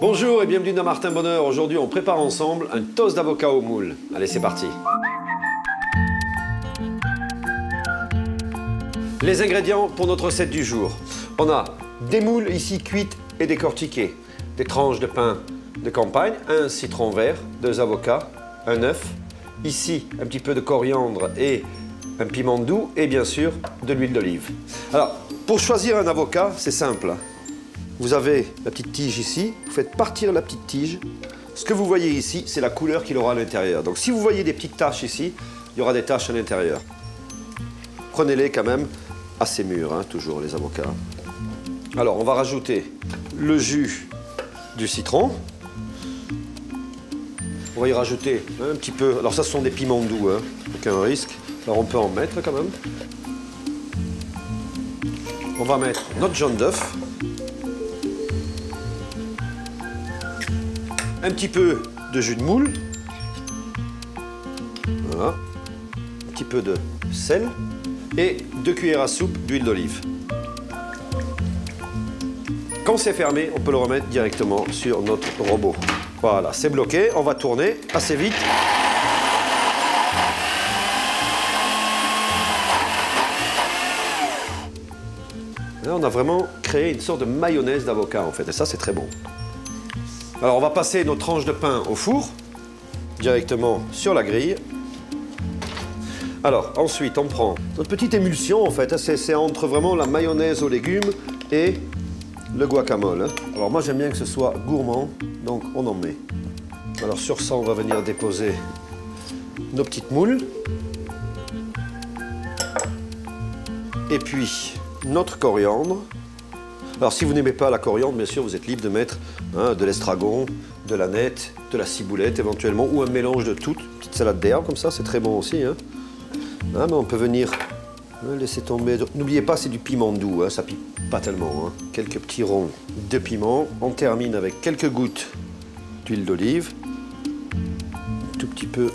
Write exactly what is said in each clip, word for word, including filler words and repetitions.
Bonjour et bienvenue dans Martin Bonheur. Aujourd'hui, on prépare ensemble un toast d'avocat au moule. Allez, c'est parti. Les ingrédients pour notre recette du jour. On a des moules ici cuites et décortiquées, des tranches de pain de campagne, un citron vert, deux avocats, un œuf, ici un petit peu de coriandre et un piment doux et bien sûr de l'huile d'olive. Alors, pour choisir un avocat, c'est simple. Vous avez la petite tige ici, vous faites partir la petite tige. Ce que vous voyez ici, c'est la couleur qu'il aura à l'intérieur. Donc si vous voyez des petites taches ici, il y aura des taches à l'intérieur. Prenez-les quand même assez mûrs, hein, toujours les avocats. Alors on va rajouter le jus du citron. On va y rajouter un petit peu, alors ça ce sont des piments doux, hein, aucun risque. Alors on peut en mettre quand même. On va mettre notre jaune d'œuf. Un petit peu de jus de moule, voilà, un petit peu de sel et deux cuillères à soupe d'huile d'olive. Quand c'est fermé, on peut le remettre directement sur notre robot. Voilà, c'est bloqué, on va tourner assez vite. Là, on a vraiment créé une sorte de mayonnaise d'avocat en fait, et ça c'est très bon. Alors on va passer nos tranches de pain au four, directement sur la grille. Alors ensuite on prend notre petite émulsion en fait, c'est entre vraiment la mayonnaise aux légumes et le guacamole. Alors moi j'aime bien que ce soit gourmand, donc on en met. Alors sur ça on va venir déposer nos petites moules. Et puis notre coriandre. Alors si vous n'aimez pas la coriandre, bien sûr, vous êtes libre de mettre hein, de l'estragon, de l'aneth, de la ciboulette éventuellement, ou un mélange de toutes, une petite salade d'herbe comme ça, c'est très bon aussi. Hein. Ah, mais on peut venir hein, laisser tomber. N'oubliez pas, c'est du piment doux, hein, ça pique pas tellement. Hein. Quelques petits ronds de piment. On termine avec quelques gouttes d'huile d'olive, un tout petit peu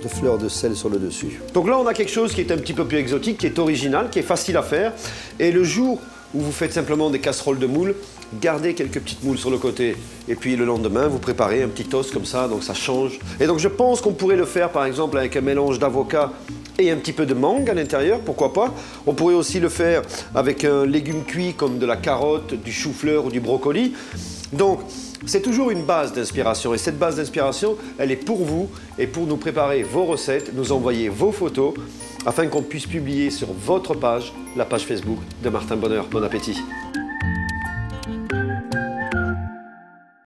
de fleurs de sel sur le dessus. Donc là, on a quelque chose qui est un petit peu plus exotique, qui est original, qui est facile à faire, et le jour où vous faites simplement des casseroles de moules, gardez quelques petites moules sur le côté et puis le lendemain, vous préparez un petit toast comme ça, donc ça change. Et donc je pense qu'on pourrait le faire par exemple avec un mélange d'avocat et un petit peu de mangue à l'intérieur, pourquoi pas. On pourrait aussi le faire avec un légume cuit comme de la carotte, du chou-fleur ou du brocoli. Donc c'est toujours une base d'inspiration et cette base d'inspiration, elle est pour vous et pour nous préparer vos recettes, nous envoyer vos photos afin qu'on puisse publier sur votre page, la page Facebook de Martin Bonheur. Bon appétit!